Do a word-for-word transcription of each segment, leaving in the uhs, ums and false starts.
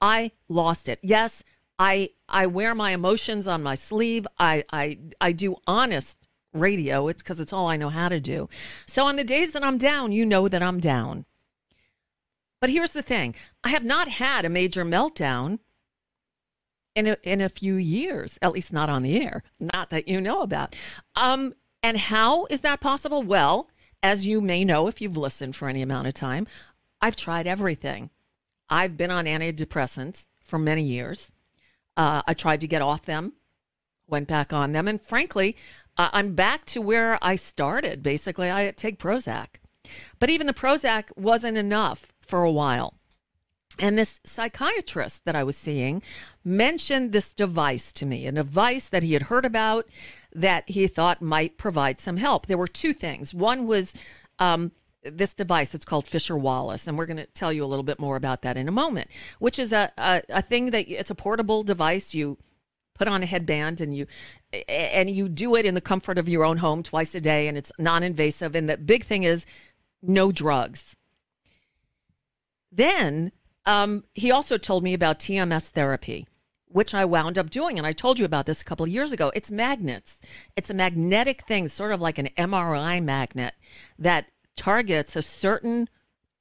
I lost it. Yes, I I wear my emotions on my sleeve. I I I do honest radio. It's because it's all I know how to do. So on the days that I'm down, you know that I'm down. But here's the thing. I have not had a major meltdown in a, in a few years, at least not on the air, not that you know about. Um, and how is that possible? Well, as you may know, if you've listened for any amount of time, I've tried everything. I've been on antidepressants for many years. Uh, I tried to get off them, went back on them. And frankly, uh, I'm back to where I started. Basically, I take Prozac. But even the Prozac wasn't enough for a while. And this psychiatrist that I was seeing mentioned this device to me, a device that he had heard about that he thought might provide some help. There were two things. One was um, this device. It's called Fisher Wallace, and we're going to tell you a little bit more about that in a moment, which is a, a, a thing that it's a portable device. You put on a headband and you and you do it in the comfort of your own home twice a day, and it's non-invasive. And the big thing is no drugs. Then Um, he also told me about T M S therapy, which I wound up doing. And I told you about this a couple of years ago. It's magnets. It's a magnetic thing, sort of like an M R I magnet that targets a certain,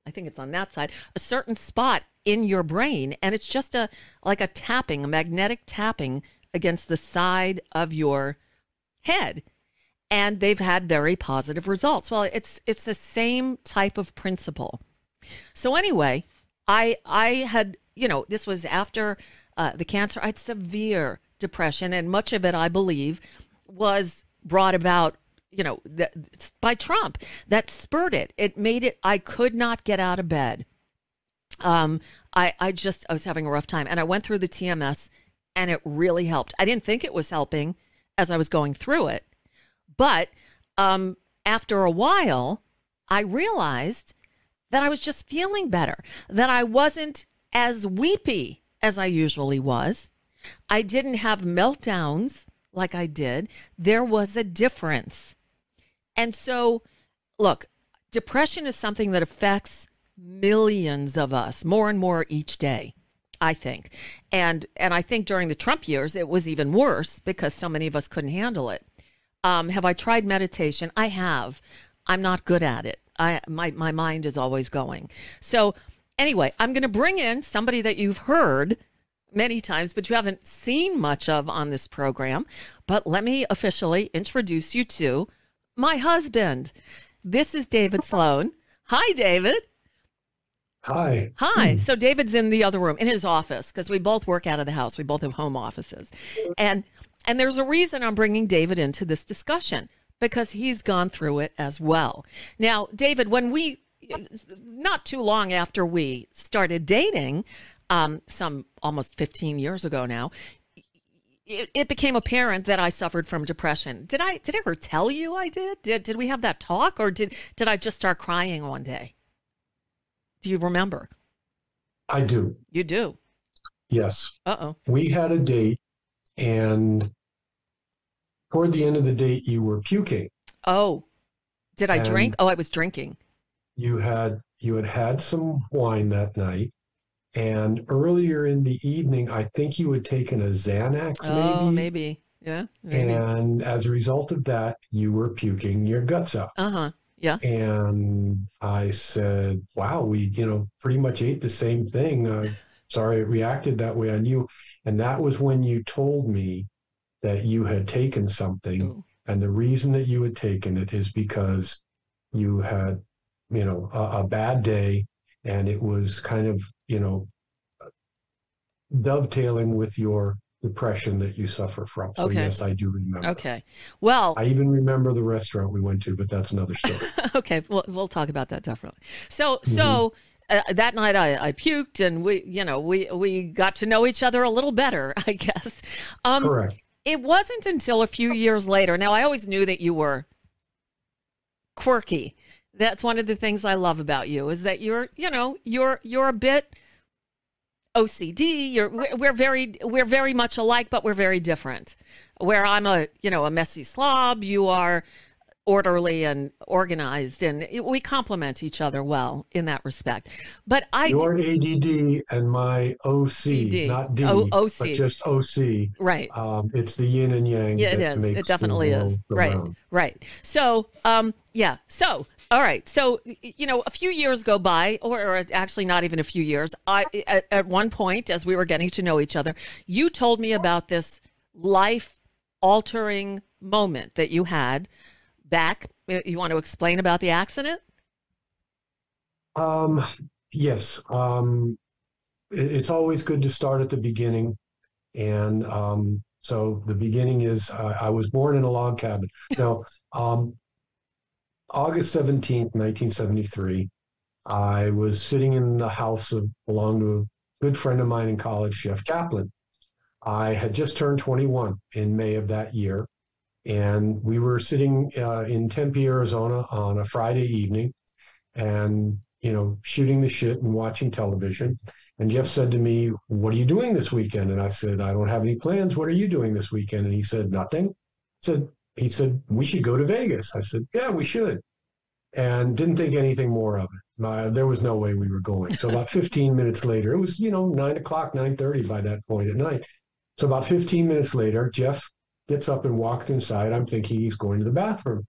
I think it's on that side, a certain spot in your brain. And it's just a like a tapping, a magnetic tapping against the side of your head. And they've had very positive results. Well, it's, it's the same type of principle. So anyway, I I had, you know, this was after uh, the cancer. I had severe depression, and much of it, I believe, was brought about, you know, the, by Trump. That spurred it. It made it, I could not get out of bed. Um, I, I just, I was having a rough time. And I went through the T M S, and it really helped. I didn't think it was helping as I was going through it. But um, after a while, I realized that I was just feeling better, that I wasn't as weepy as I usually was. I didn't have meltdowns like I did. There was a difference. And so, look, depression is something that affects millions of us, more and more each day, I think. And, and I think during the Trump years, it was even worse because so many of us couldn't handle it. Um, have I tried meditation? I have. I'm not good at it. I, my, my mind is always going. So anyway, I'm going to bring in somebody that you've heard many times, but you haven't seen much of on this program. But let me officially introduce you to my husband. This is David Sloane. Hi, David. Hi. Hi. So David's in the other room, in his office, because we both work out of the house. We both have home offices. And, and there's a reason I'm bringing David into this discussion, because he's gone through it as well. Now, David, when we, not too long after we started dating, um, some almost fifteen years ago now, it, it became apparent that I suffered from depression. Did I, did I ever tell you I did? Did, did we have that talk, or did, did I just start crying one day? Do you remember? I do. You do? Yes. Uh-oh. We had a date, and toward the end of the date, you were puking. Oh, did I and drink? Oh, I was drinking. You had you had had some wine that night, and earlier in the evening, I think you had taken a Xanax, maybe. Oh, maybe, yeah. Maybe. And as a result of that, you were puking your guts out. Uh huh. Yeah. And I said, "Wow, we you know pretty much ate the same thing." Uh, sorry, it reacted that way on you, and that was when you told me that you had taken something. Ooh. And the reason that you had taken it is because you had, you know, a, a bad day, and it was kind of, you know, dovetailing with your depression that you suffer from. So okay. Yes, I do remember. Okay. Well, I even remember the restaurant we went to, but that's another story. Okay. Well, we'll talk about that definitely. So, mm-hmm. so, Uh, that night I, I puked, and we, you know, we, we got to know each other a little better, I guess. Um, Correct. It wasn't until a few years later. Now, I always knew that you were quirky. That's one of the things I love about you, is that you're, you know, you're, you're a bit O C D. You're, we're very, we're very much alike, but we're very different. Where I'm a, you know, a messy slob, you are orderly and organized, and it, we complement each other well in that respect. But I your do, A D D and my O C, not D, o, OC. but just O C. Right. Um, it's the yin and yang. Yeah, it is. It definitely is. Right. Round. Right. So, um, yeah. So, all right. So, you know, a few years go by, or, or actually not even a few years. I at, at one point, as we were getting to know each other, you told me about this life-altering moment that you had. Back, you want to explain about the accident? Um, yes. Um, it, it's always good to start at the beginning. And um, so the beginning is uh, I was born in a log cabin. Now, um, August seventeenth, nineteen seventy-three, I was sitting in the house of, belonged to a good friend of mine in college, Jeff Kaplan. I had just turned twenty-one in May of that year. And we were sitting uh, in Tempe, Arizona on a Friday evening and, you know, shooting the shit and watching television. And Jeff said to me, "What are you doing this weekend?" And I said, "I don't have any plans. What are you doing this weekend?" And he said, "Nothing." I said, he said, "We should go to Vegas." I said, "Yeah, we should." And didn't think anything more of it. Uh, there was no way we were going. So about fifteen minutes later, it was, you know, nine o'clock, nine thirty by that point at night. So about fifteen minutes later, Jeff gets up and walks inside. I'm thinking he's going to the bathroom.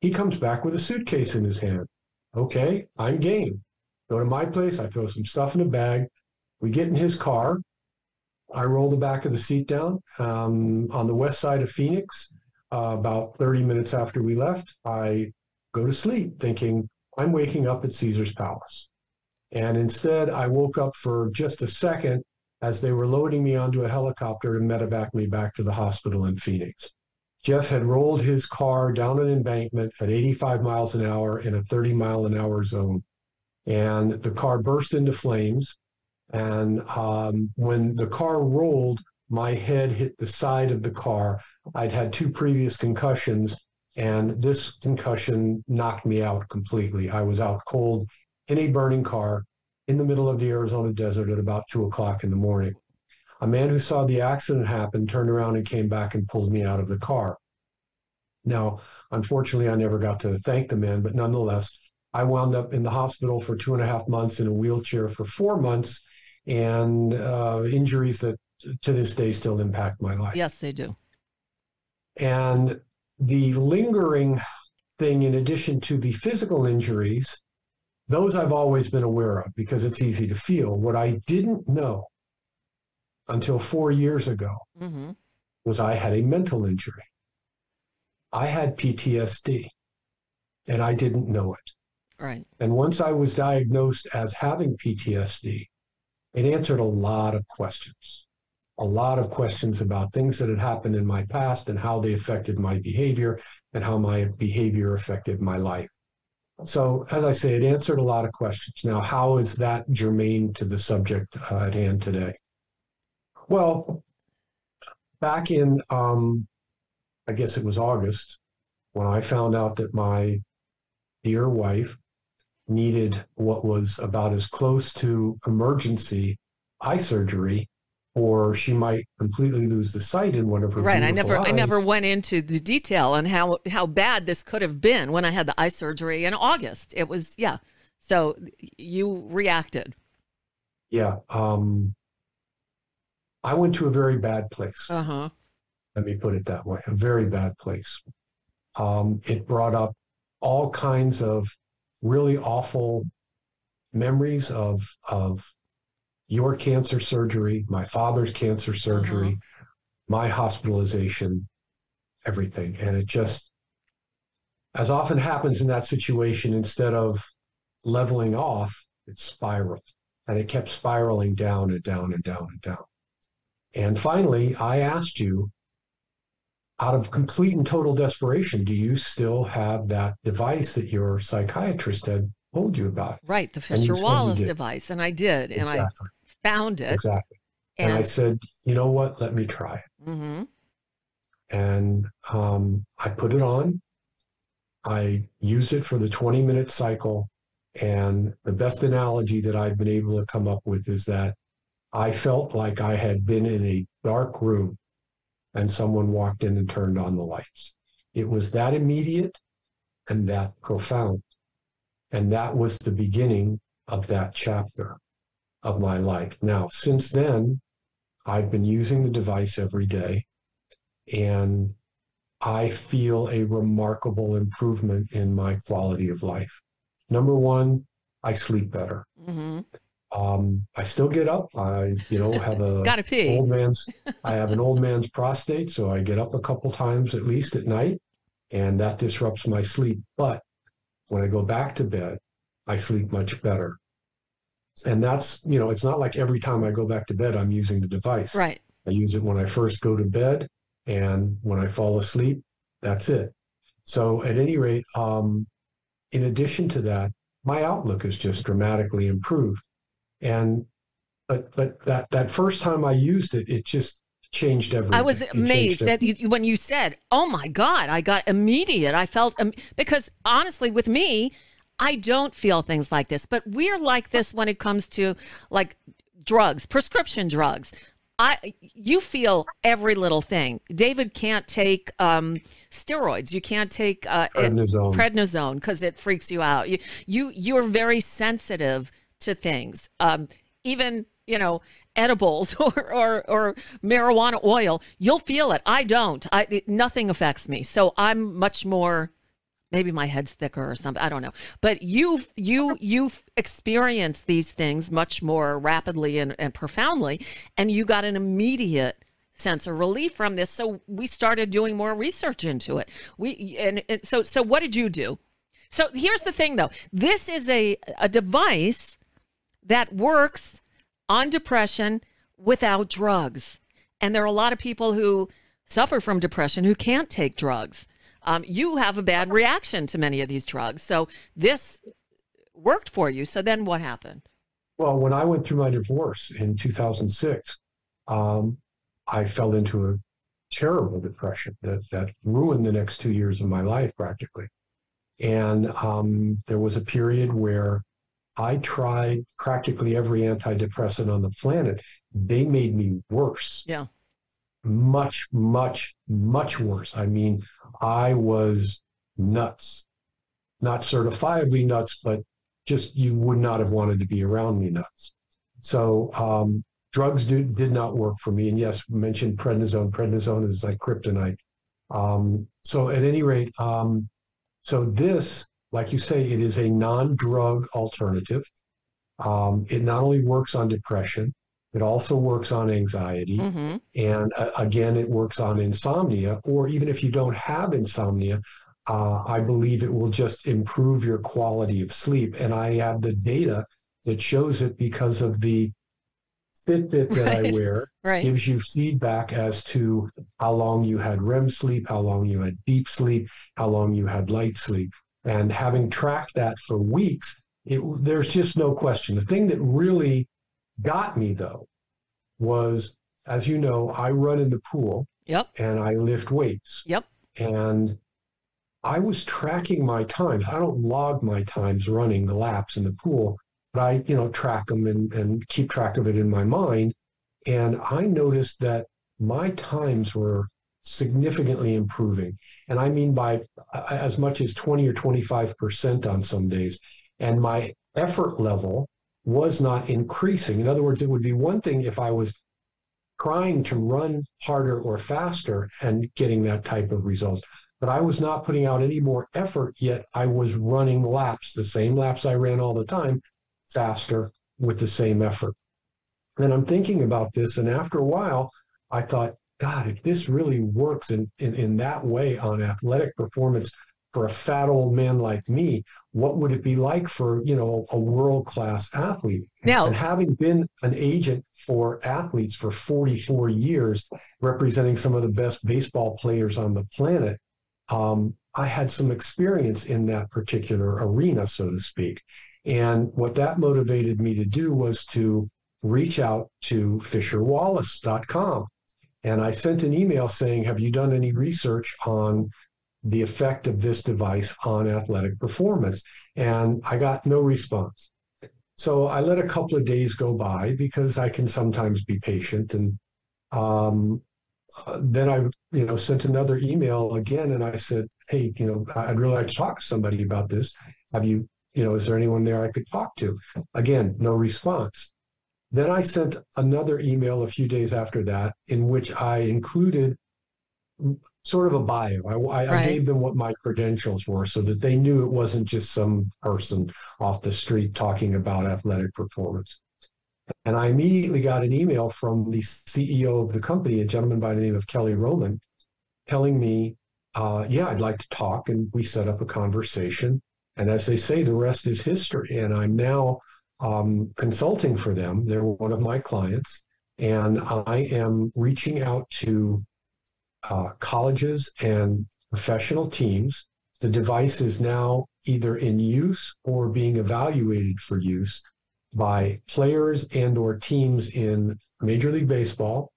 He comes back with a suitcase in his hand. Okay, I'm game. Go to my place, I throw some stuff in a bag. We get in his car. I roll the back of the seat down. Um, on the west side of Phoenix, uh, about thirty minutes after we left, I go to sleep thinking I'm waking up at Caesar's Palace. And instead, I woke up for just a second as they were loading me onto a helicopter and medevac me back to the hospital in Phoenix. Jeff had rolled his car down an embankment at eighty-five miles an hour in a thirty mile an hour zone. And the car burst into flames. And um, when the car rolled, my head hit the side of the car. I'd had two previous concussions, and this concussion knocked me out completely. I was out cold in a burning car in the middle of the Arizona desert at about two o'clock in the morning. A man who saw the accident happen turned around and came back and pulled me out of the car. Now, unfortunately, I never got to thank the man, but nonetheless, I wound up in the hospital for two and a half months in a wheelchair for four months and uh, injuries that to this day still impact my life. Yes, they do. And the lingering thing, in addition to the physical injuries, those I've always been aware of because it's easy to feel. What I didn't know until four years ago mm-hmm. was I had a mental injury. I had P T S D, and I didn't know it. Right. And once I was diagnosed as having P T S D, it answered a lot of questions, a lot of questions about things that had happened in my past and how they affected my behavior and how my behavior affected my life. So, as I say, it answered a lot of questions. Now, how is that germane to the subject uh, at hand today? Well, back in, um, I guess it was August, when I found out that my dear wife needed what was about as close to emergency eye surgery, or she might completely lose the sight in one of her beautiful eyes. Right. I never, I never went into the detail on how how bad this could have been when I had the eye surgery in August. It was, yeah. So you reacted. Yeah. Um, I went to a very bad place. Uh huh. Let me put it that way. A very bad place. Um, it brought up all kinds of really awful memories of of. your cancer surgery, my father's cancer surgery, mm-hmm. my hospitalization, everything. And it just, as often happens in that situation, instead of leveling off, it spiraled. And it kept spiraling down and down and down and down. And finally, I asked you, out of complete and total desperation, do you still have that device that your psychiatrist had told you about? Right, the Fisher Wallace device. And I did. And I found it. Exactly. And, and I said, you know what? Let me try it. Mm-hmm. And um, I put it on. I used it for the twenty minute cycle. And the best analogy that I've been able to come up with is that I felt like I had been in a dark room and someone walked in and turned on the lights. It was that immediate. and that profound. And that was the beginning of that chapter of my life. Now, since then, I've been using the device every day, and I feel a remarkable improvement in my quality of life. Number one, I sleep better. Mm-hmm. Um, I still get up. I, you know, have a gotta pee. Old man's. I have an old man's prostate, so I get up a couple times at least at night, and that disrupts my sleep. But when I go back to bed, I sleep much better. And that's, you know, it's not like every time I go back to bed, I'm using the device. Right. I use it when I first go to bed, and when I fall asleep, that's it. So at any rate, um, in addition to that, my outlook is just dramatically improved. And but but that that first time I used it, it just changed everything. I was amazed that you, when you said, "Oh my God," I got immediate. I felt um, because honestly, with me, I don't feel things like this. But we're like this when it comes to like drugs, prescription drugs. I you feel every little thing. David can't take um, steroids. You can't take uh, prednisone because it freaks you out. You you you're very sensitive to things, um, even, you know, edibles or, or, or marijuana oil, you'll feel it. I don't, I, it, nothing affects me. So I'm much more, maybe my head's thicker or something. I don't know, but you've, you, you've experienced these things much more rapidly and, and profoundly, and you got an immediate sense of relief from this. So we started doing more research into it. We, and, and so, so what did you do? So here's the thing though, this is a, a device that works on depression without drugs. And there are a lot of people who suffer from depression who can't take drugs. Um, you have a bad reaction to many of these drugs. So this worked for you. So then what happened? Well, when I went through my divorce in two thousand six, um, I fell into a terrible depression that, that ruined the next two years of my life practically. And um, there was a period where I tried practically every antidepressant on the planet. They made me worse. Yeah. Much, much, much worse. I mean, I was nuts. Not certifiably nuts, but just you would not have wanted to be around me nuts. So um, drugs do, did not work for me. And yes, mentioned prednisone. Prednisone is like kryptonite. Um, so at any rate, um, so this... like you say, it is a non-drug alternative. Um, it not only works on depression, it also works on anxiety. Mm-hmm. And uh, again, it works on insomnia, or even if you don't have insomnia, uh, I believe it will just improve your quality of sleep. And I have the data that shows it because of the Fitbit that right. I wear, right. gives you feedback as to how long you had R E M sleep, how long you had deep sleep, how long you had light sleep. And having tracked that for weeks, it, there's just no question. The thing that really got me, though, was, as you know, I run in the pool. Yep. And I lift weights. Yep. And I was tracking my times. I don't log my times running the laps in the pool, but I, you know, track them and, and keep track of it in my mind. And I noticed that my times were significantly improving. And I mean by as much as twenty or twenty-five percent on some days. And my effort level was not increasing. In other words, it would be one thing if I was trying to run harder or faster and getting that type of result. But I was not putting out any more effort, yet I was running laps, the same laps I ran all the time, faster with the same effort. And I'm thinking about this, and after a while, I thought, God, if this really works in, in, in that way on athletic performance for a fat old man like me, what would it be like for, you know, a world-class athlete? Now, and having been an agent for athletes for forty-four years, representing some of the best baseball players on the planet, um, I had some experience in that particular arena, so to speak. And what that motivated me to do was to reach out to Fisher Wallace dot com. And I sent an email saying, have you done any research on the effect of this device on athletic performance? And I got no response. So I let a couple of days go by because I can sometimes be patient. And um, uh, then I, you know, sent another email again, and I said, hey, you know, I'd really like to talk to somebody about this. Have you, you know, is there anyone there I could talk to? Again, no response. Then I sent another email a few days after that, in which I included sort of a bio. I, I, right. I gave them what my credentials were so that they knew it wasn't just some person off the street talking about athletic performance. And I immediately got an email from the C E O of the company, a gentleman by the name of Kelly Roman, telling me, uh, yeah, I'd like to talk. And we set up a conversation. And as they say, the rest is history. And I'm now um, consulting for them. They're one of my clients. And I am reaching out to uh, colleges and professional teams. The device is now either in use or being evaluated for use by players and or teams in Major League Baseball,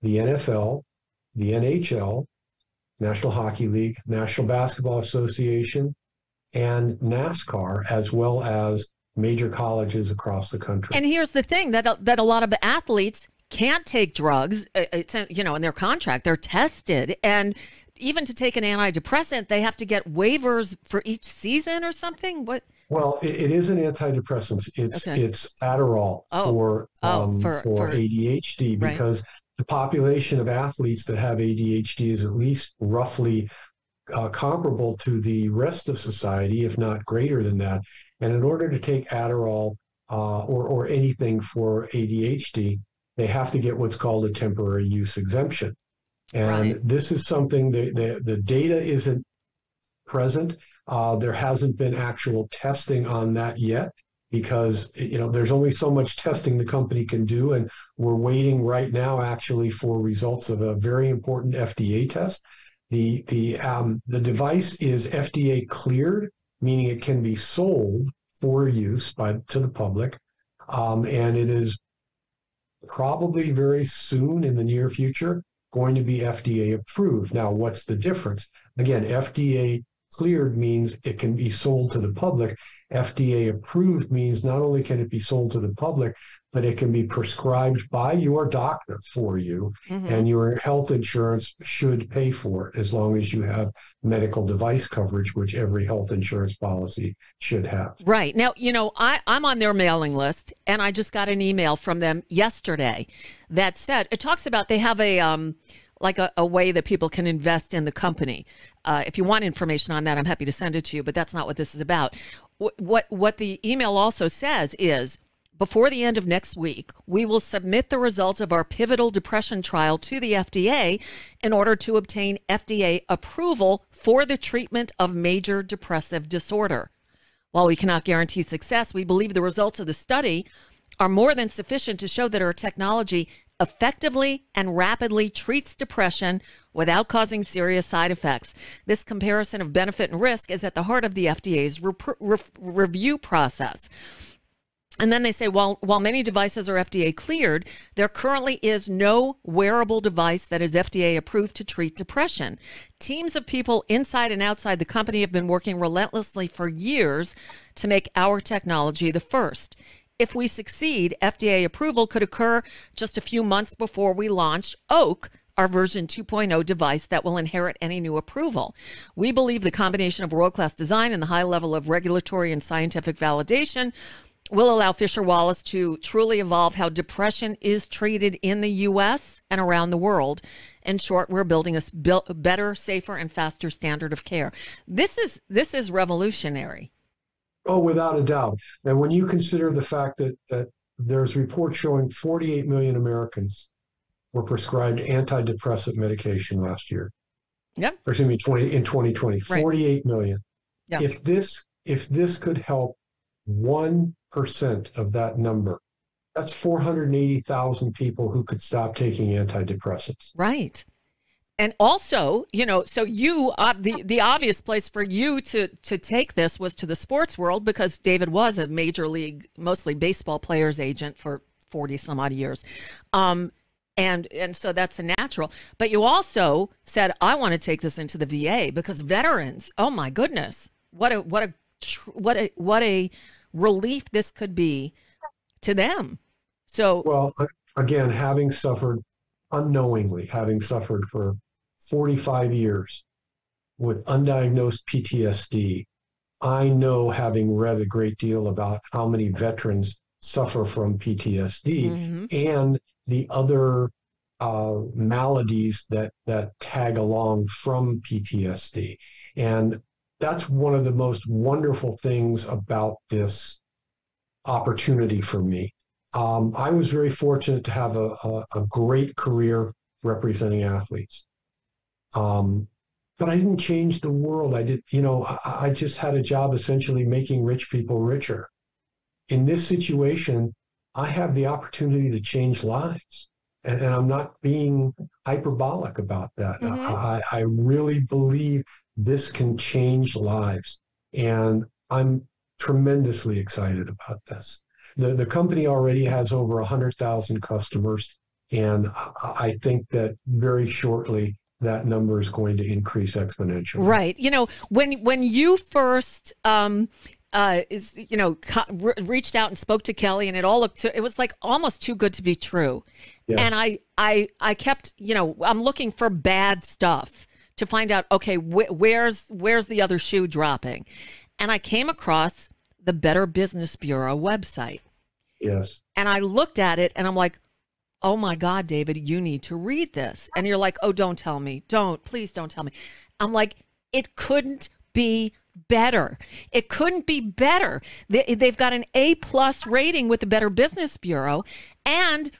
the N F L, the N H L, National Hockey League, National Basketball Association, and NASCAR, as well as major colleges across the country. And here's the thing, that, that a lot of athletes can't take drugs, it's, you know, in their contract, they're tested. And even to take an antidepressant, they have to get waivers for each season or something? What? Well, it, it is an antidepressant. It's okay. It's Adderall oh. for, um, oh, for for A D H D, right. Because the population of athletes that have A D H D is at least roughly uh, comparable to the rest of society, if not greater than that. And in order to take Adderall uh, or or anything for A D H D, they have to get what's called a temporary use exemption. And right. This is something that the, the data isn't present. Uh, there hasn't been actual testing on that yet, because, you know, there's only so much testing the company can do. And we're waiting right now actually for results of a very important F D A test. The, the, um, the device is F D A cleared, meaning it can be sold for use by to the public. Um, and it is probably very soon in the near future going to be F D A approved. Now, what's the difference? Again, F D A cleared means it can be sold to the public. F D A approved means not only can it be sold to the public, but it can be prescribed by your doctor for you, mm-hmm. and your health insurance should pay for it as long as you have medical device coverage, which every health insurance policy should have. Right. Now, you know, I, I'm on their mailing list, and I just got an email from them yesterday that said, it talks about they have a... um. like a, a way that people can invest in the company. Uh, if you want information on that, I'm happy to send it to you, but that's not what this is about. W what, what the email also says is, before the end of next week, we will submit the results of our pivotal depression trial to the F D A in order to obtain F D A approval for the treatment of major depressive disorder. While we cannot guarantee success, we believe the results of the study are more than sufficient to show that our technology effectively and rapidly treats depression without causing serious side effects. This comparison of benefit and risk is at the heart of the F D A's re re review process. And then they say, while, while many devices are F D A cleared, there currently is no wearable device that is F D A approved to treat depression. Teams of people inside and outside the company have been working relentlessly for years to make our technology the first. If we succeed, F D A approval could occur just a few months before we launch Oak, our version two point oh device that will inherit any new approval. We believe the combination of world-class design and the high level of regulatory and scientific validation will allow Fisher Wallace to truly evolve how depression is treated in the U S and around the world. In short, we're building a better, safer, and faster standard of care. This is, this is revolutionary. Oh, without a doubt. And when you consider the fact that, that there's reports showing forty-eight million Americans were prescribed antidepressant medication last year. Yep. Or excuse me, twenty in twenty twenty, right. forty-eight million. Yep. If this if this could help one percent of that number, that's four hundred eighty thousand people who could stop taking antidepressants. Right. And also, you know, so you, uh, the, the obvious place for you to, to take this was to the sports world, because David was a major league, mostly baseball players agent for forty some odd years. Um, and, and so that's a natural. But you also said, I want to take this into the V A, because veterans, oh my goodness, what a, what a, what a, what a relief this could be to them. So, well, again, having suffered unknowingly, having suffered for forty-five years with undiagnosed P T S D, I know, having read a great deal about how many veterans suffer from P T S D mm-hmm. and the other uh, maladies that, that tag along from P T S D. And that's one of the most wonderful things about this opportunity for me. Um, I was very fortunate to have a, a, a great career representing athletes. Um, but I didn't change the world. I did, you know, I, I just had a job essentially making rich people richer. In this situation, I have the opportunity to change lives. And, and I'm not being hyperbolic about that. Mm-hmm. I, I really believe this can change lives. And I'm tremendously excited about this. The, the company already has over one hundred thousand customers. And I think that very shortly, that number is going to increase exponentially. Right. You know, when, when you first... Um... Uh, is you know re reached out and spoke to Kelly, and it all looked, it was like almost too good to be true. Yes. And I I I kept, you know, I'm looking for bad stuff to find out, okay, wh where's where's the other shoe dropping, and I came across the Better Business Bureau website. Yes. And I looked at it and I'm like, oh my God, David, you need to read this. And you're like, oh, don't tell me, don't, please don't tell me. I'm like, it couldn't be better. It couldn't be better. They, they've got an A plus rating with the Better Business Bureau, and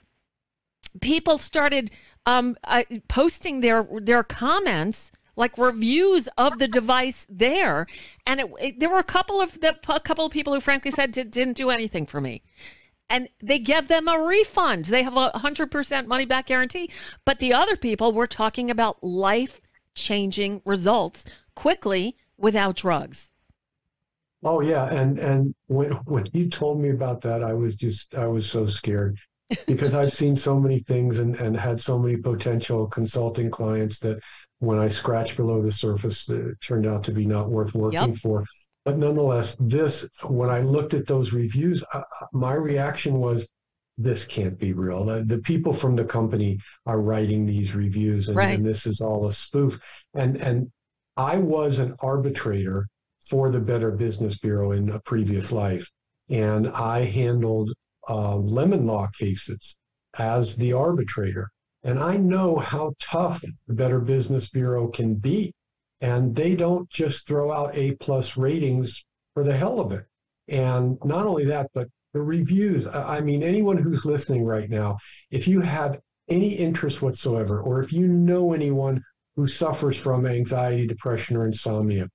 people started um, uh, posting their their comments, like reviews of the device there. And it, it, there were a couple of the a couple of people who frankly said it didn't do anything for me, and they gave them a refund. They have a hundred percent money back guarantee. But the other people were talking about life changing results quickly, without drugs. Oh yeah, and and when when you told me about that, I was just I was so scared, because I've seen so many things and and had so many potential consulting clients that when I scratched below the surface, it turned out to be not worth working yep. for. But nonetheless, this, when I looked at those reviews, uh, my reaction was, this can't be real. The, the people from the company are writing these reviews, and, right. and this is all a spoof. And and. I was an arbitrator for the Better Business Bureau in a previous life, and I handled uh, lemon law cases as the arbitrator. And I know how tough the Better Business Bureau can be, and they don't just throw out A plus ratings for the hell of it. And not only that, but the reviews. I mean, anyone who's listening right now, if you have any interest whatsoever, or if you know anyone who suffers from anxiety, depression, or insomnia,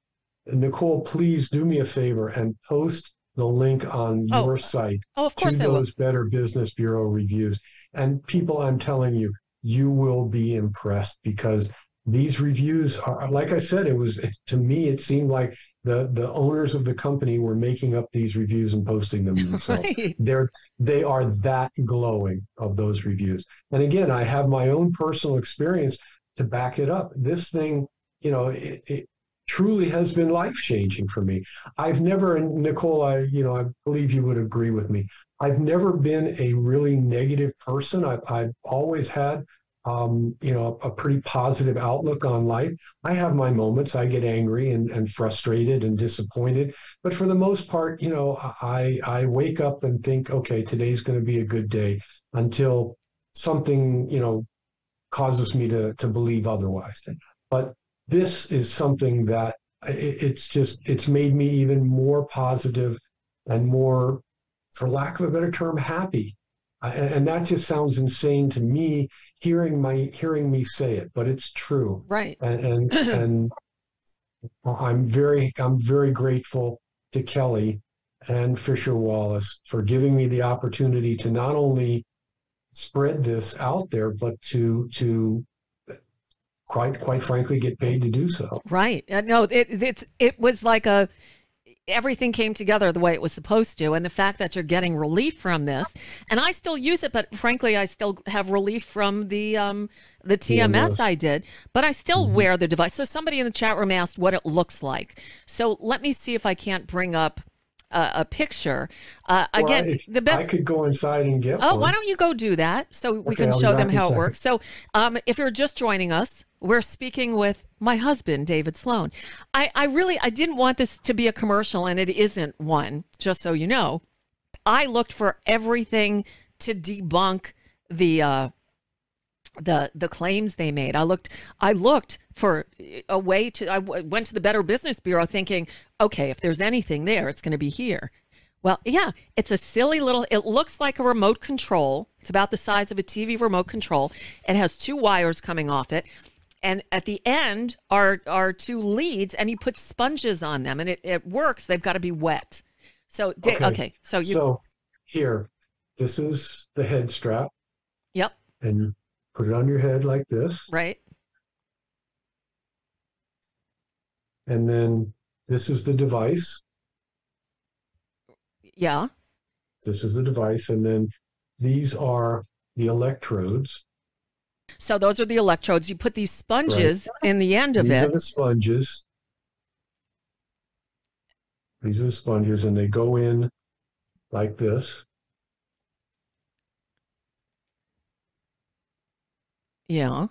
Nicole, please do me a favor and post the link on oh. your site oh, of course to those Better Business Bureau reviews. And people, I'm telling you, you will be impressed, because these reviews are, like I said, it was, to me, it seemed like the, the owners of the company were making up these reviews and posting them themselves. Right. They're, they are that glowing of those reviews. And again, I have my own personal experience to back it up. This thing, you know, it, it truly has been life-changing for me. I've never, and Nicole, I, you know, I believe you would agree with me, I've never been a really negative person. I've, I've always had, um, you know, a, a pretty positive outlook on life. I have my moments. I get angry and, and frustrated and disappointed. But for the most part, you know, I, I wake up and think, okay, today's going to be a good day, until something, you know, causes me to, to believe otherwise. But this is something that it, it's just, it's made me even more positive and more, for lack of a better term, happy. And, and that just sounds insane to me, hearing my, hearing me say it, but it's true. Right. And, and, and I'm very, I'm very grateful to Kelly and Fisher Wallace for giving me the opportunity to not only spread this out there, but to to quite quite frankly get paid to do so. Right. No, it it's it was like a everything came together the way it was supposed to, and the fact that you're getting relief from this, and I still use it, but frankly I still have relief from the um the T M S I did, but I still mm-hmm. wear the device. So somebody in the chat room asked what it looks like. So let me see if I can't bring up uh, a picture. Uh, well, again, I, the best. I could go inside and get. Oh, one. Why don't you go do that so we okay, can I'll show them how it works. So, um, if you're just joining us, we're speaking with my husband, David Sloane. I, I really, I didn't want this to be a commercial, and it isn't one. Just so you know, I looked for everything to debunk the. Uh, the the claims they made. I looked I looked for a way to, I w went to the Better Business Bureau thinking, okay, if there's anything there, it's going to be here. Well, yeah, it's a silly little, it looks like a remote control. It's about the size of a T V remote control. It has two wires coming off it. And at the end are, are two leads, and you put sponges on them, and it, it works. They've got to be wet. So, okay. okay so, you, so here, this is the head strap. Yep. And put it on your head like this. Right. And then this is the device. Yeah. This is the device. And then these are the electrodes. So those are the electrodes. You put these sponges right. in the end of these it. These are the sponges. These are the sponges, and they go in like this. Yeah.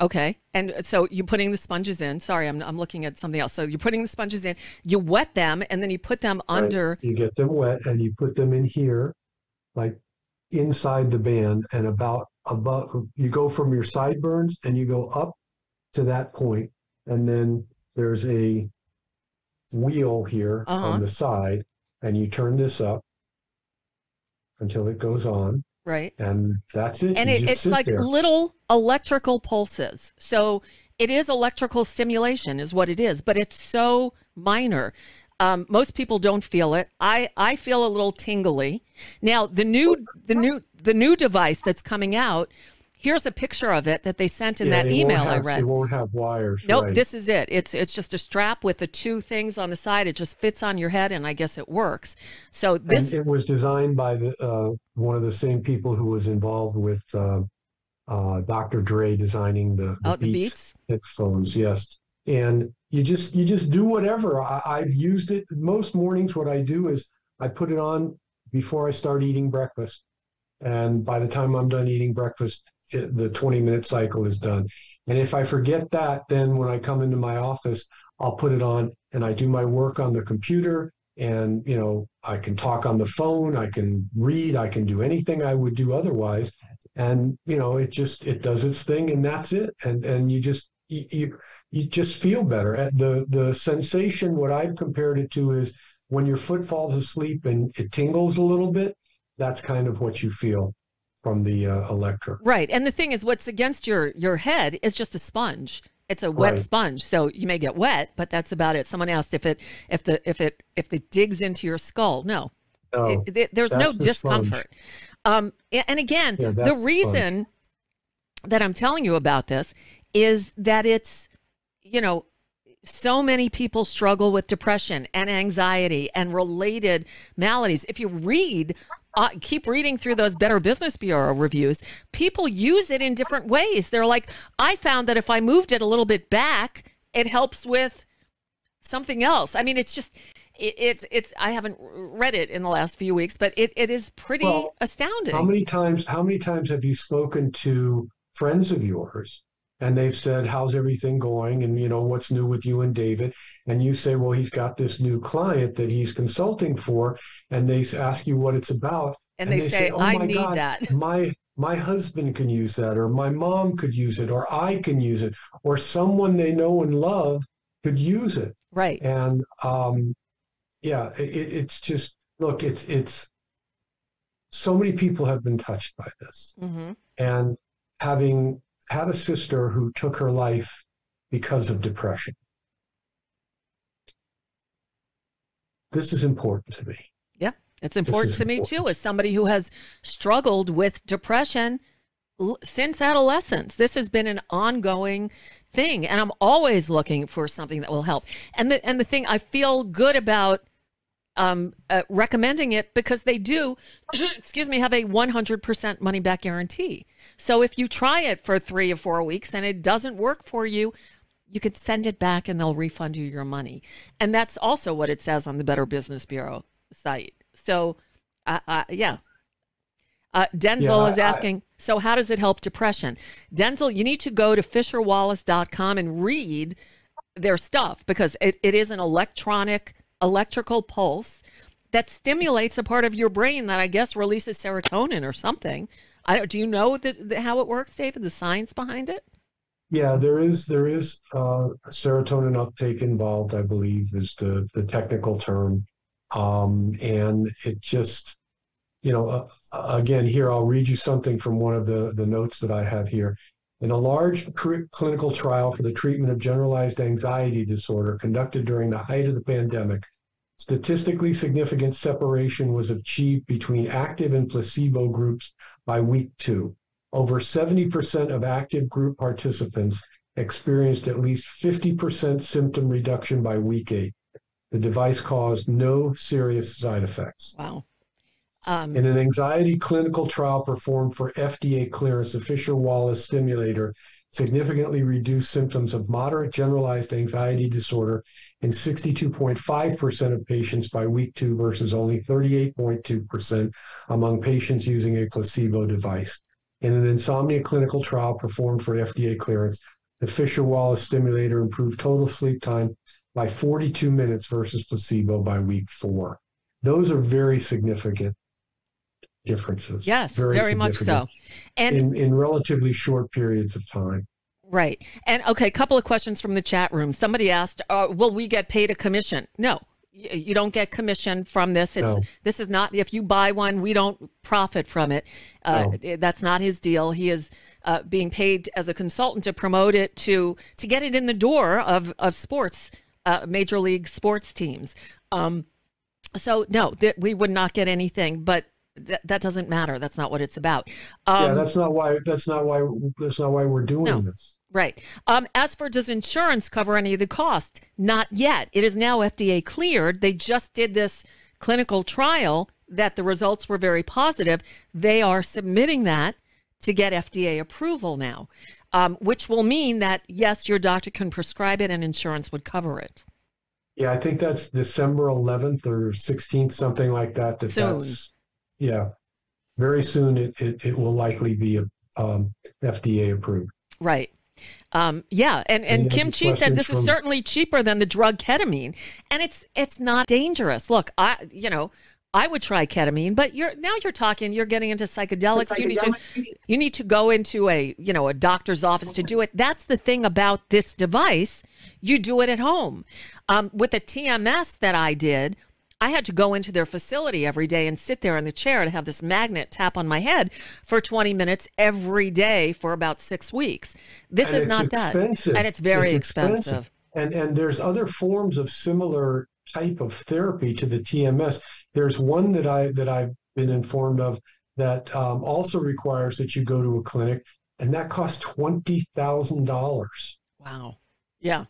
Okay. And so you're putting the sponges in. Sorry, I'm, I'm looking at something else. So you're putting the sponges in, you wet them, and then you put them right. under. You get them wet, and you put them in here, like inside the band, and about, about you go from your sideburns, and you go up to that point, and then there's a wheel here uh-huh. on the side, and you turn this up until it goes on. Right. And that's it. And it, it's like there. little electrical pulses. So it is electrical stimulation is what it is, but it's so minor. Um, most people don't feel it. I, I feel a little tingly. Now, the new, the new, the new device that's coming out, here's a picture of it that they sent in yeah, that email have, I read. It won't have wires. Nope, right. This is it. It's it's just a strap with the two things on the side. It just fits on your head, and I guess it works. So this and it was designed by the uh, one of the same people who was involved with uh, uh, Doctor Dre designing the, the, oh, Beats, the Beats headphones. Yes, and you just you just do whatever. I, I've used it most mornings. What I do is I put it on before I start eating breakfast, and by the time I'm done eating breakfast, It, the twenty minute cycle is done. And if I forget that, then when I come into my office, I'll put it on and I do my work on the computer, and, you know, I can talk on the phone, I can read, I can do anything I would do otherwise. And, you know, it just, it does its thing, and that's it. And, and you just, you, you, you just feel better. At the, the sensation, what I've compared it to is when your foot falls asleep and it tingles a little bit, that's kind of what you feel from the uh, electric. Right. And the thing is, what's against your your head is just a sponge. It's a wet right. sponge. So you may get wet, but that's about it. Someone asked if it if the if it if it digs into your skull. No. No. It, it, there's no the discomfort. Um, and again, yeah, the reason the that I'm telling you about this is that it's, you know, so many people struggle with depression and anxiety and related maladies. If you read Uh, keep reading through those Better Business Bureau reviews, people use it in different ways. They're like, I found that if I moved it a little bit back, it helps with something else. I mean, it's just, it, it's, it's, I haven't read it in the last few weeks, but it, it is pretty well, astounding. How many times, how many times have you spoken to friends of yours and they've said, how's everything going? And, you know, what's new with you and David? And you say, well, he's got this new client that he's consulting for, and they ask you what it's about. And, and they, they say, oh, I my need God, that. My, my husband can use that, or my mom could use it, or I can use it, or someone they know and love could use it. Right. And, um, yeah, it, it's just, look, it's, it's, so many people have been touched by this. Mm-hmm. And having had a sister who took her life because of depression, this is important to me. Yeah, it's important to important. me too, as somebody who has struggled with depression l since adolescence. This has been an ongoing thing, and I'm always looking for something that will help. And the, and the thing I feel good about um, uh, recommending it, because they do, excuse me, have a one hundred percent money back guarantee. So if you try it for three or four weeks and it doesn't work for you, you could send it back and they'll refund you your money. And that's also what it says on the Better Business Bureau site. So, uh, uh, yeah. Uh, Denzel yeah, is asking, I, so how does it help depression? Denzel, you need to go to Fisher Wallace dot com and read their stuff, because it, it is an electronic, electrical pulse that stimulates a part of your brain that I guess releases serotonin or something. I, do you know the, the, how it works, David, the science behind it? Yeah, there is there is uh, serotonin uptake involved, I believe, is the, the technical term. Um, and it just, you know, uh, again, here, I'll read you something from one of the, the notes that I have here. In a large clinical trial for the treatment of generalized anxiety disorder conducted during the height of the pandemic, statistically significant separation was achieved between active and placebo groups by week two. Over seventy percent of active group participants experienced at least fifty percent symptom reduction by week eight. The device caused no serious side effects. Wow. Um, In an anxiety clinical trial performed for F D A clearance, the Fisher Wallace stimulator significantly reduced symptoms of moderate generalized anxiety disorder in sixty-two point five percent of patients by week two versus only thirty-eight point two percent among patients using a placebo device. In an insomnia clinical trial performed for F D A clearance, the Fisher-Wallace stimulator improved total sleep time by forty-two minutes versus placebo by week four. Those are very significant differences. Yes, very, very much so. And in, in relatively short periods of time. Right. And okay, a couple of questions from the chat room. Somebody asked, uh, will we get paid a commission? No. You don't get commission from this. It's, no. This is not, if you buy one, we don't profit from it. Uh, no. That's not his deal. He is uh, being paid as a consultant to promote it, to to get it in the door of, of sports, uh, major league sports teams. Um, so no, that we would not get anything, but th that doesn't matter. That's not what it's about. Um, yeah, that's not why, that's not why, that's not why we're doing no. this. Right. Um, as for, does insurance cover any of the cost? Not yet. It is now F D A cleared. They just did this clinical trial that the results were very positive. They are submitting that to get F D A approval now, um, which will mean that, yes, your doctor can prescribe it and insurance would cover it. Yeah, I think that's December eleventh or sixteenth, something like that. that soon. That's, yeah, very soon it, it, it will likely be um, F D A approved. Right. Um, yeah, and, and, and Kim Chi said this is certainly cheaper than the drug ketamine, and it's it's not dangerous. Look, I you know I would try ketamine, but you're now you're talking you're getting into psychedelics. psychedelics. You need to you need to go into a you know a doctor's office to do it. That's the thing about this device. You do it at home. Um, with the T M S that I did, I had to go into their facility every day and sit there in the chair and have this magnet tap on my head for twenty minutes every day for about six weeks. This is not that. And it's very expensive. And and there's other forms of similar type of therapy to the T M S. There's one that I that I've been informed of that um, also requires that you go to a clinic, and that costs twenty thousand dollars. Wow. Yeah.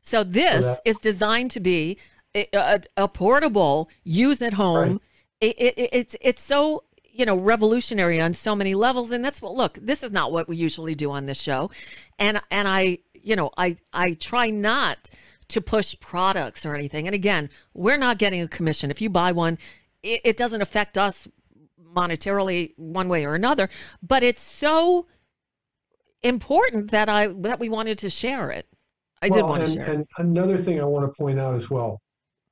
So this is designed to be A, a portable, use at home. Right. It, it, it's it's so you know revolutionary on so many levels, and that's what. Look, this is not what we usually do on this show, and and I you know I I try not to push products or anything. And again, we're not getting a commission. If you buy one, it, it doesn't affect us monetarily one way or another. But it's so important that I that we wanted to share it. I well, did want and, to share. And it. Another thing I want to point out as well.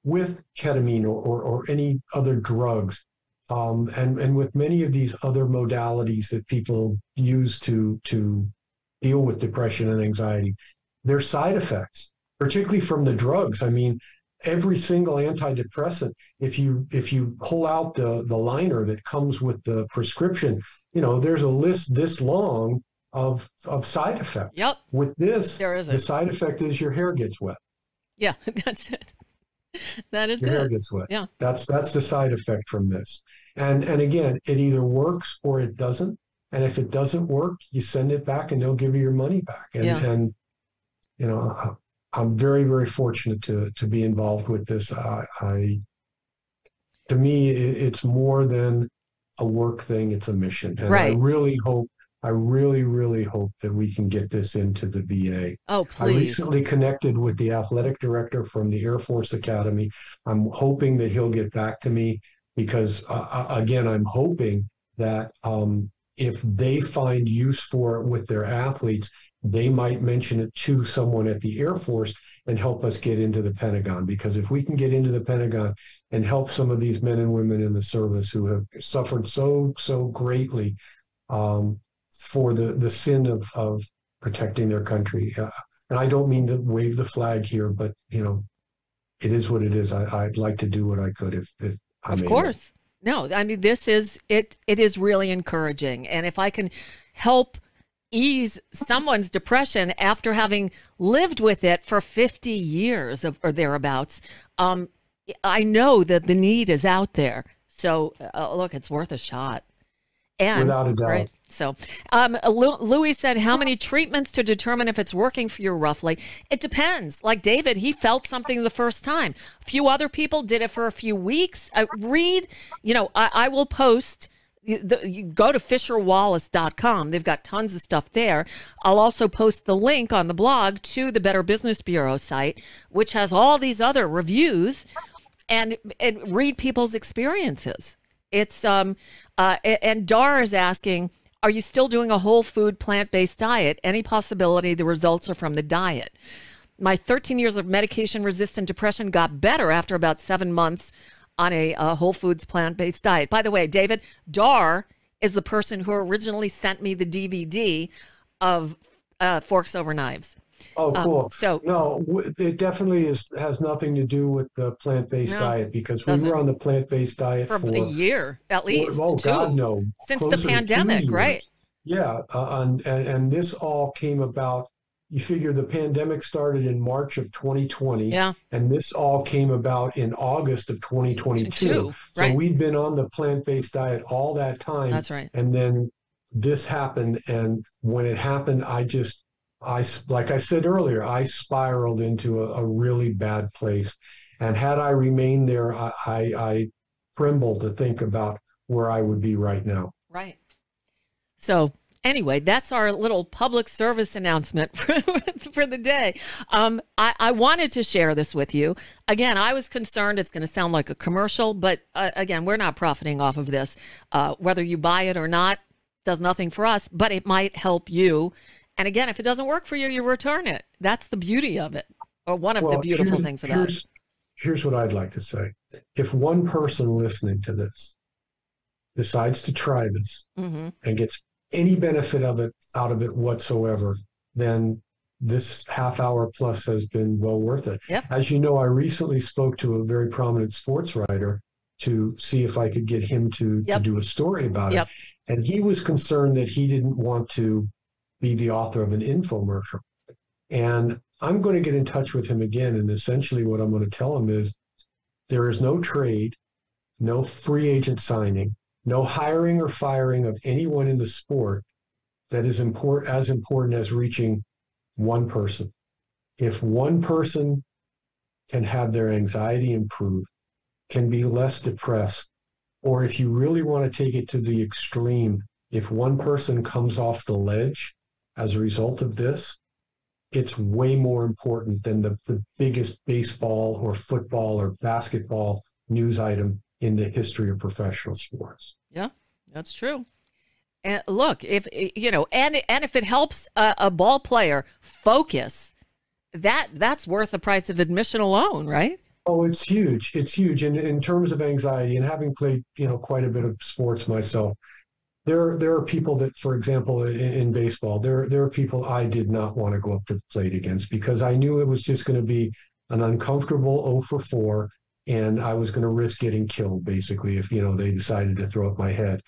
With ketamine or, or, or any other drugs, um, and, and with many of these other modalities that people use to, to deal with depression and anxiety, their side effects, particularly from the drugs. I mean, every single antidepressant, if you if you pull out the, the liner that comes with the prescription, you know, there's a list this long of, of side effects. Yep. With this, there is the side effect is your hair gets wet. Yeah, that's it. That is your it. Hair gets wet. Yeah, that's that's the side effect from this. And and again, it either works or it doesn't. And if it doesn't work, you send it back, and they'll give you your money back. And yeah. and you know, I'm very very fortunate to to be involved with this. I, I to me, it, it's more than a work thing; it's a mission. And right. I really hope I really, really hope that we can get this into the V A. Oh, please. I recently connected with the athletic director from the Air Force Academy. I'm hoping that he'll get back to me because, uh, again, I'm hoping that um, if they find use for it with their athletes, they might mention it to someone at the Air Force and help us get into the Pentagon. Because if we can get into the Pentagon and help some of these men and women in the service who have suffered so, so greatly, um, for the, the sin of, of protecting their country. Uh, and I don't mean to wave the flag here, but, you know, it is what it is. I, I'd like to do what I could if, if I Of course. It. No, I mean, this is, it. it is really encouraging. And if I can help ease someone's depression after having lived with it for fifty years of, or thereabouts, um, I know that the need is out there. So, uh, look, it's worth a shot. And, without a doubt. Right? So um, Louis said, how many treatments to determine if it's working for you roughly? It depends. Like David, he felt something the first time. A few other people did it for a few weeks. I read, you know, I, I will post. The, you go to Fisher Wallace dot com. They've got tons of stuff there. I'll also post the link on the blog to the Better Business Bureau site, which has all these other reviews, and, and read people's experiences. It's um uh and Dar is asking, are you still doing a whole food plant-based diet? Any possibility the results are from the diet? My thirteen years of medication-resistant depression got better after about seven months on a, a whole foods plant-based diet. By the way, David, Dar is the person who originally sent me the D V D of uh, Forks Over Knives. Oh, cool. Um, so no, it definitely is has nothing to do with the plant-based no, diet, because we were on the plant-based diet for, for a year at least. For, oh two, God, no! Since the pandemic, right? Yeah, uh, and, and and this all came about. You figure the pandemic started in March of twenty twenty, yeah, and this all came about in August of twenty twenty-two. Two, so right. We'd been on the plant-based diet all that time. That's right. And then this happened, and when it happened, I just. I, like I said earlier, I spiraled into a, a really bad place. And had I remained there, I, I, I tremble to think about where I would be right now. Right. So anyway, that's our little public service announcement for, for the day. Um, I, I wanted to share this with you. Again, I was concerned it's going to sound like a commercial, but uh, again, we're not profiting off of this. Uh, whether you buy it or not does nothing for us, but it might help you. And again, if it doesn't work for you, you return it. That's the beauty of it, or one of well, the beautiful things about here's, it. Here's what I'd like to say. If one person listening to this decides to try this mm-hmm. and gets any benefit of it out of it whatsoever, then this half hour plus has been well worth it. Yep. As you know, I recently spoke to a very prominent sports writer to see if I could get him to, yep. to do a story about yep. it. And he was concerned that he didn't want to be the author of an infomercial. And I'm going to get in touch with him again. And essentially what I'm going to tell him is there is no trade, no free agent signing, no hiring or firing of anyone in the sport that is import, as important as reaching one person. If one person can have their anxiety improved, can be less depressed, or if you really want to take it to the extreme, if one person comes off the ledge, as a result of this, it's way more important than the, the biggest baseball or football or basketball news item in the history of professional sports. Yeah, that's true. And look, if you know, and and if it helps a, a ball player focus, that that's worth the price of admission alone, right? Oh, it's huge. It's huge. And in, in terms of anxiety, and having played, you know, quite a bit of sports myself. There, there are people that, for example, in, in baseball, there, there are people I did not want to go up to the plate against because I knew it was just going to be an uncomfortable oh for four, and I was going to risk getting killed, basically, if, you know, they decided to throw up my head.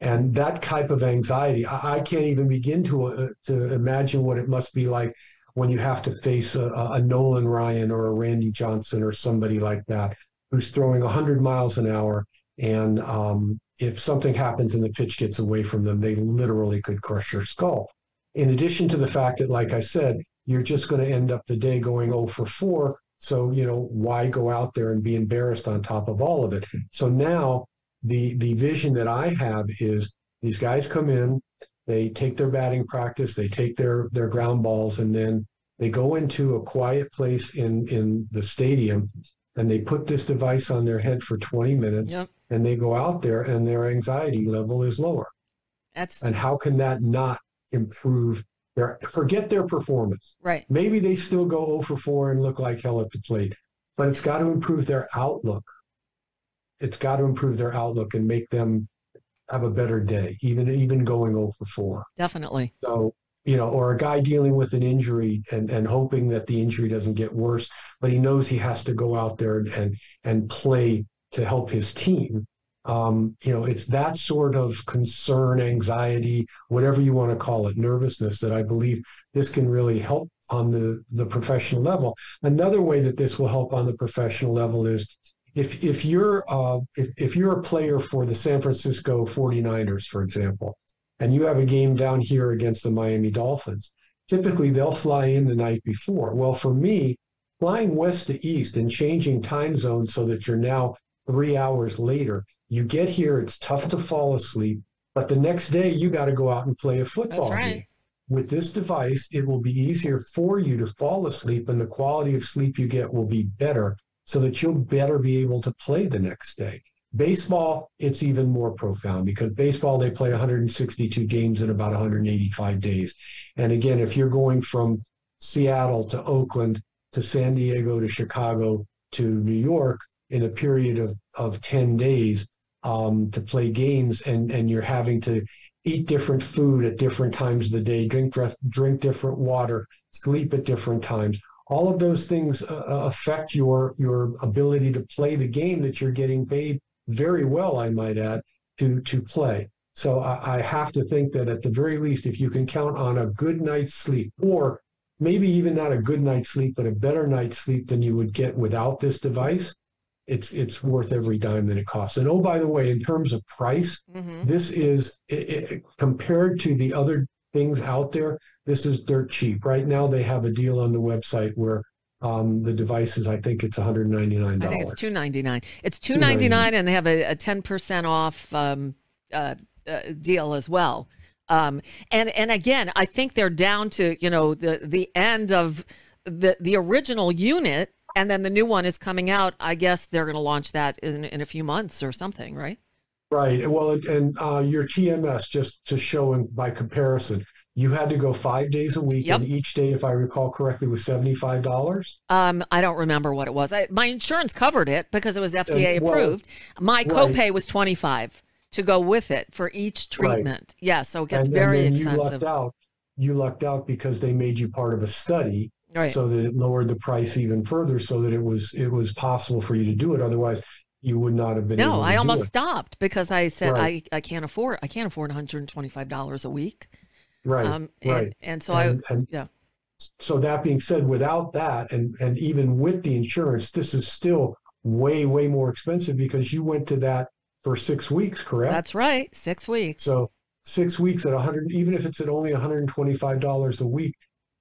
And that type of anxiety, I, I can't even begin to, uh, to imagine what it must be like when you have to face a, a Nolan Ryan or a Randy Johnson or somebody like that who's throwing a hundred miles an hour and, um, if something happens and the pitch gets away from them, they literally could crush your skull. In addition to the fact that, like I said, you're just going to end up the day going oh for four. So, you know, why go out there and be embarrassed on top of all of it? So now the, the vision that I have is these guys come in, They take their batting practice, they take their, their ground balls, and then they go into a quiet place in, in the stadium, and they put this device on their head for twenty minutes, yep. and they go out there and their anxiety level is lower. That's And how can that not improve their, forget their performance. Right. Maybe they still go oh for four and look like hell at the plate, but it's got to improve their outlook. It's got to improve their outlook and make them have a better day, even even going oh for four. Definitely. So, you know, or a guy dealing with an injury and, and hoping that the injury doesn't get worse, but he knows he has to go out there and and play to help his team. Um, you know, it's that sort of concern, anxiety, whatever you want to call it, nervousness, that I believe this can really help on the, the professional level. Another way that this will help on the professional level is if if you're uh, if, if you're a player for the San Francisco forty-niners, for example, and you have a game down here against the Miami Dolphins, typically they'll fly in the night before. Well, for me, flying west to east and changing time zones so that you're now three hours later, you get here, it's tough to fall asleep, but the next day you got to go out and play a football That's right. game. With this device, it will be easier for you to fall asleep, and the quality of sleep you get will be better, so that you'll better be able to play the next day. Baseball, it's even more profound, because baseball, they play one hundred sixty-two games in about one hundred eighty-five days. And again, if you're going from Seattle to Oakland to San Diego to Chicago to New York in a period of, of ten days um, to play games, and, and you're having to eat different food at different times of the day, drink, drink different water, sleep at different times, all of those things uh, affect your your ability to play the game that you're getting paid very well, I might add, to, to play. So I, I have to think that at the very least, if you can count on a good night's sleep, or maybe even not a good night's sleep, but a better night's sleep than you would get without this device, it's it's worth every dime that it costs. And oh, by the way, in terms of price, mm-hmm. this is, it, it, compared to the other things out there, this is dirt cheap. Right now they have a deal on the website where um, the device is, I think it's one hundred ninety-nine dollars. I think it's two hundred ninety-nine dollars. It's two hundred ninety-nine dollars, and they have a, a ten percent off um, uh, uh, deal as well. Um, and and again, I think they're down to, you know, the the end of the the original unit, and then the new one is coming out. I guess they're going to launch that in in a few months or something, right? Right. Well, and uh, your T M S, just to show in, by comparison, you had to go five days a week, yep. and each day, if I recall correctly, was seventy-five dollars. Um, I don't remember what it was. I, my insurance covered it because it was F D A and, well, approved. My copay right. was twenty-five dollars to go with it for each treatment. Right. Yeah, so it gets and, very and then expensive. You lucked out. You lucked out because they made you part of a study, right. so that it lowered the price even further, so that it was it was possible for you to do it. Otherwise, you would not have been no, able to No, I almost stopped because I said, right. I, I can't afford, I can't afford one hundred twenty-five dollars a week. Right, um, and, right. And so and, I, and yeah. So that being said, without that, and, and even with the insurance, this is still way, way more expensive, because you went to that for six weeks, correct? That's right, six weeks. So six weeks at one hundred, even if it's at only one hundred twenty-five dollars a week,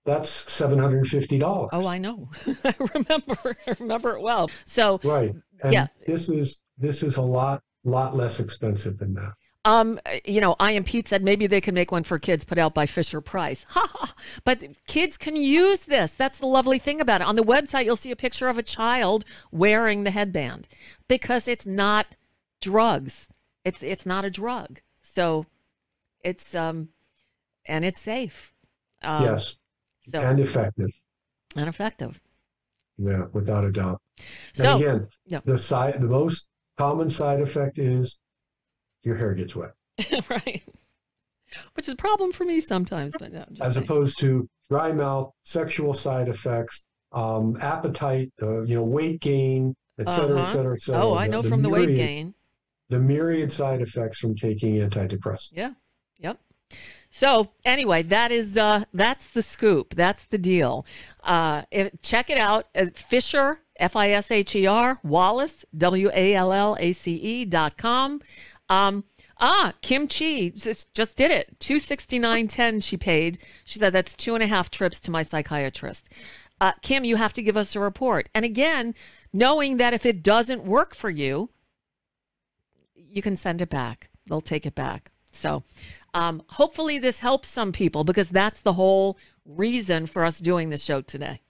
that's seven hundred fifty dollars. Oh, I know. I remember, I remember it well. So right. And yeah. this is this is a lot lot less expensive than that. Um, you know, I am Pete said maybe they can make one for kids put out by Fisher Price. Ha ha. But kids can use this. That's the lovely thing about it. On the website, you'll see a picture of a child wearing the headband, because it's not drugs. It's it's not a drug. So it's um and it's safe. Um, yes. So, and effective. And effective. Yeah, without a doubt. So, and again, yeah. the side, the most common side effect is your hair gets wet. Right. Which is a problem for me sometimes, but no. Just As saying. opposed to dry mouth, sexual side effects, um, appetite, uh, you know, weight gain, et cetera, uh-huh. et cetera, et cetera. Oh, the, I know from the, the myriad, weight gain. The myriad side effects from taking antidepressants. Yeah. Yep. So anyway, that is uh, that's the scoop. That's the deal. Uh, if, check it out. At Fisher, F I S H E R, Wallace, W A L L A C E dot com. Um, ah, Kim Chi just, just did it. two sixty-nine ten she paid. She said, that's two and a half trips to my psychiatrist. Uh, Kim, you have to give us a report. And again, knowing that if it doesn't work for you, you can send it back. They'll take it back. So Um, hopefully this helps some people, because that's the whole reason for us doing this show today.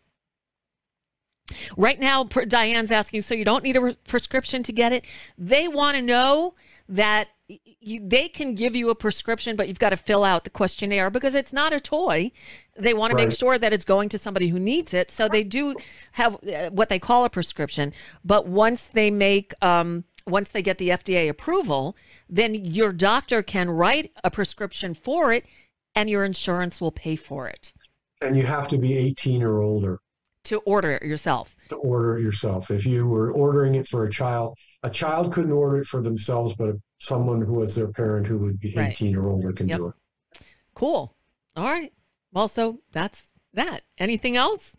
Right now, Diane's asking, so you don't need a prescription to get it? They want to know that you, they can give you a prescription, but you've got to fill out the questionnaire because it's not a toy. They want to right. make sure that it's going to somebody who needs it. So they do have what they call a prescription. But once they make... Um, Once they get the F D A approval, then your doctor can write a prescription for it and your insurance will pay for it. And you have to be eighteen or older. To order it yourself. To order it yourself. If you were ordering it for a child, a child couldn't order it for themselves, but someone who was their parent who would be right. eighteen or older can yep. do it. Cool. All right. Well, so that's that. Anything else?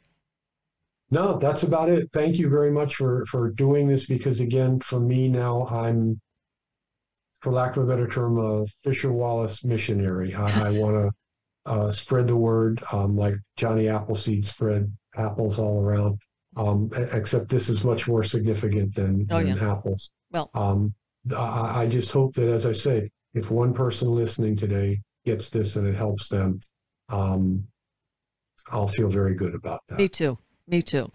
No, that's about it. Thank you very much for, for doing this, because, again, for me now, I'm, for lack of a better term, a Fisher Wallace missionary. I, yes. I want to uh, spread the word, um, like Johnny Appleseed spread apples all around, um, except this is much more significant than, oh, than yeah. apples. Well, um, I, I just hope that, as I say, if one person listening today gets this and it helps them, um, I'll feel very good about that. Me too. Me too.